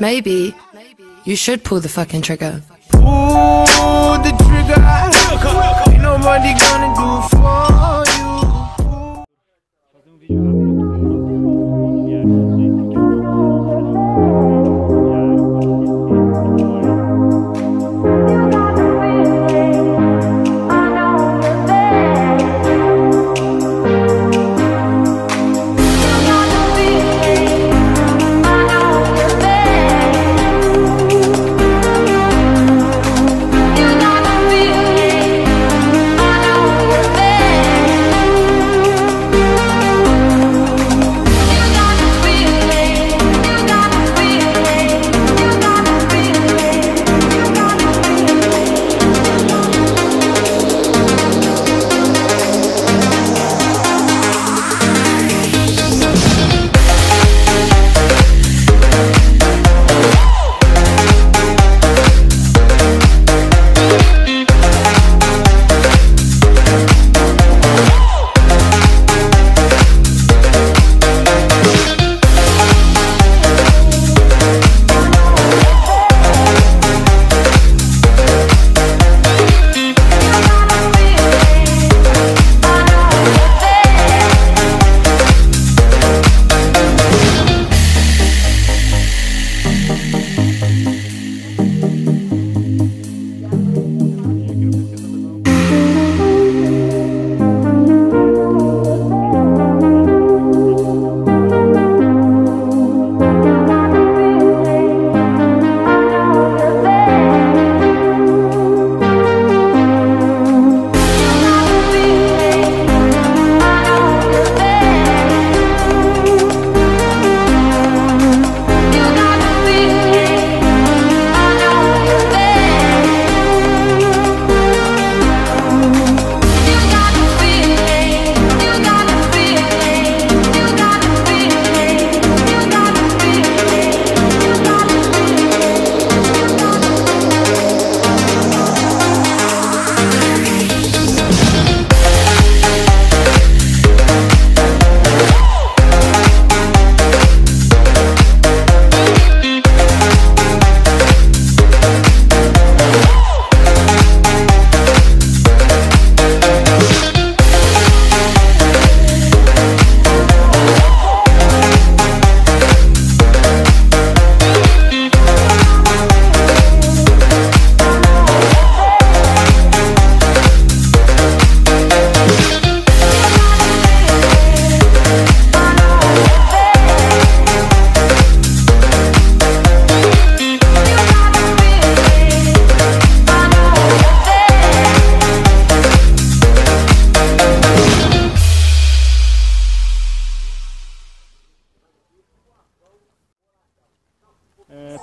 Maybe you should pull the fucking trigger. Pull the trigger. Ain't nobody gonna do it for you.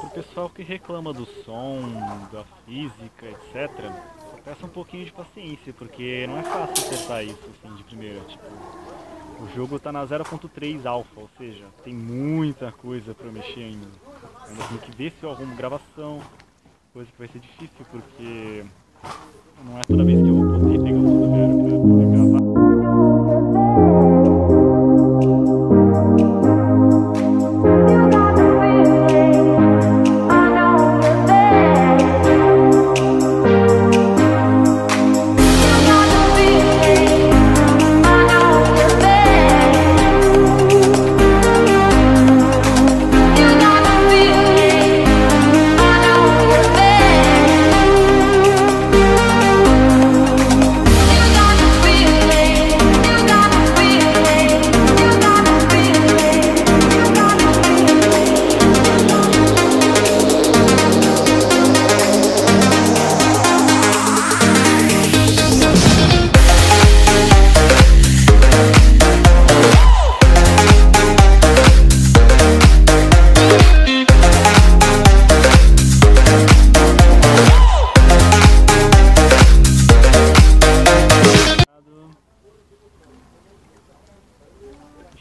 Pro pessoal que reclama do som, da física, etc, peça um pouquinho de paciência, porque não é fácil acertar isso assim de primeira. Tipo, o jogo tá na 0.3 alfa, ou seja, tem muita coisa pra eu mexer ainda. Eu tenho que ver se eu arrumo gravação, coisa que vai ser difícil, porque não é toda vez que eu vou poder pegar o rodoviário pra poder gravar.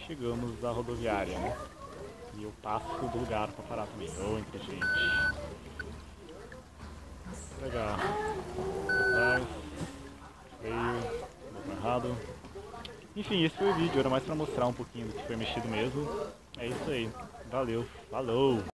Chegamos à rodoviária, né? E eu passo do lugar pra parar também. Ô, inteligente. Legal. Atrás. Veio. Deu errado. Enfim, esse foi o vídeo. Era mais pra mostrar um pouquinho do que foi mexido mesmo. É isso aí. Valeu. Falou!